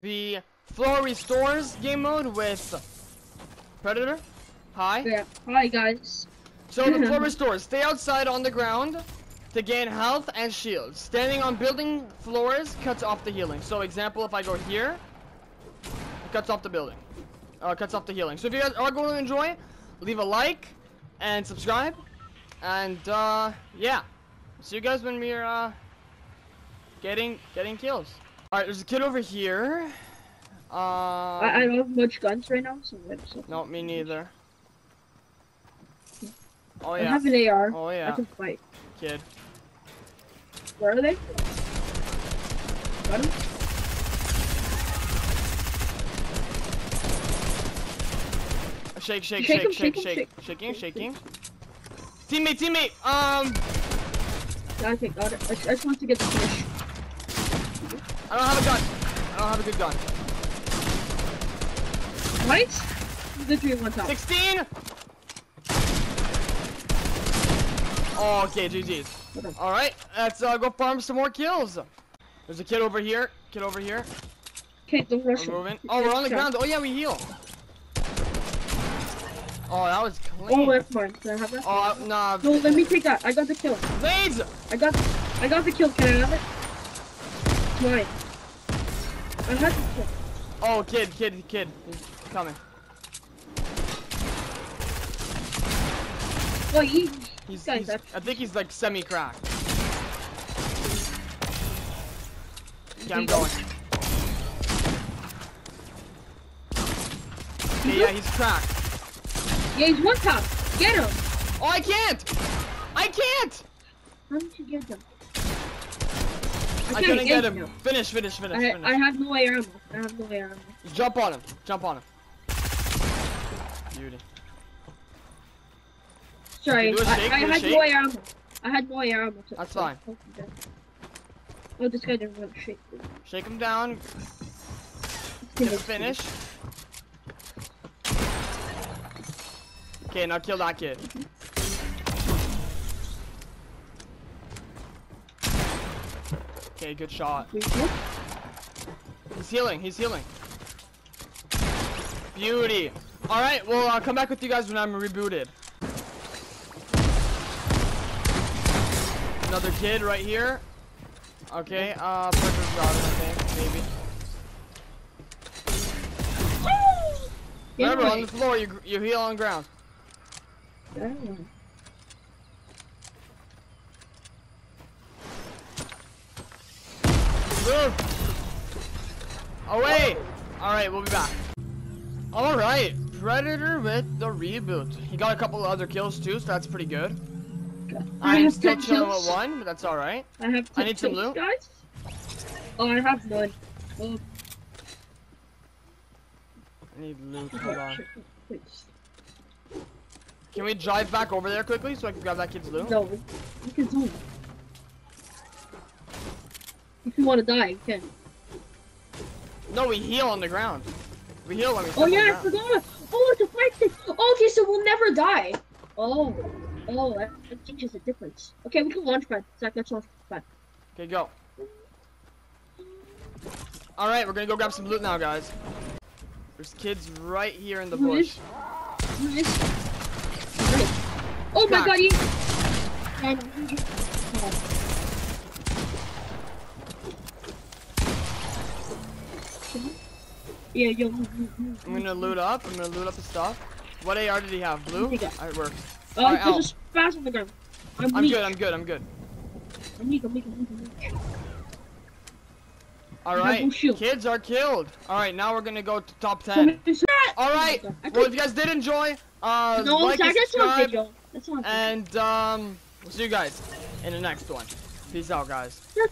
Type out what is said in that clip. the floor restores game mode with Predator. Hi. Yeah. Hi, guys. So the floor restores. Stay outside on the ground to gain health and shields. Standing on building floors cuts off the healing. So, example, if I go here, it cuts off the building. Cuts off the healing. So if you guys are going to enjoy, leave a like and subscribe. And yeah, see you guys when we're getting kills. All right, there's a kid over here. I don't have much guns right now, so no, me neither. Oh yeah. I have an AR. Oh yeah. I can fight. Kid. Where are they? Got him. Shake, shaking. Teammate. Okay, got it. I just want to get the finish. I don't have a gun. I don't have a good gun. Right? Literally one top. 16! Oh, okay, GG's. Okay. Alright, let's go farm some more kills. There's a kid over here. Okay, don't rush him. Oh, we're on the ground. Oh, yeah, we heal. Oh, that was clean. Oh, that's mine. Can I have that? Oh, nah. No, let me take that. I got the kill. Blades! I got the kill. Can I have it? Mine. I had the kill. Oh, kid. He's coming. Oh, he's I think he's like semi-cracked. Yeah, I'm going. Okay, yeah, he's cracked. Yeah, he's one top. Get him. Oh, I can't. How did you get him? I couldn't get him. Finish. I have no ammo. Jump on him. Beauty. Sorry, I had no ammo. That's fine. Oh, this guy didn't want to shake. Shake him down. Get a finish. Okay, now kill that kid. Okay, good shot. He's healing. Beauty. All right, well, I'll come back with you guys when I'm rebooted. Another kid right here. Okay, perfect shot, I think, maybe. Remember, on the floor, you heal on ground. Away! Alright, we'll be back. Alright, Predator with the reboot. He got a couple other kills too, so that's pretty good. I'm still chilling with one, but that's alright. I need some loot. Guys? Oh, I have none. Oh. I need loot, hold on. Can we drive back over there quickly so I can grab that kid's loot? No, we can do it. If you want to die, you can. No, we heal on the ground. We heal when we step on the ground. Oh yeah, I forgot! Oh, it's a fight thing! Oh, okay, so we'll never die! Oh, that changes the difference. Okay, we can launch pad. Zach, let's launch pad. Okay, go. Alright, we're gonna go grab some loot now, guys. There's kids right here in the bush. Oh my god, he... Yeah, yo. I'm gonna loot up the stuff. What AR did he have? Blue? Alright, works. Alright, just fast on the ground. I'm good. Alright, kids are killed. Alright, now we're gonna go to top 10. Alright, well, if you guys did enjoy, like and subscribe. And we'll see you guys in the next one. Peace out, guys.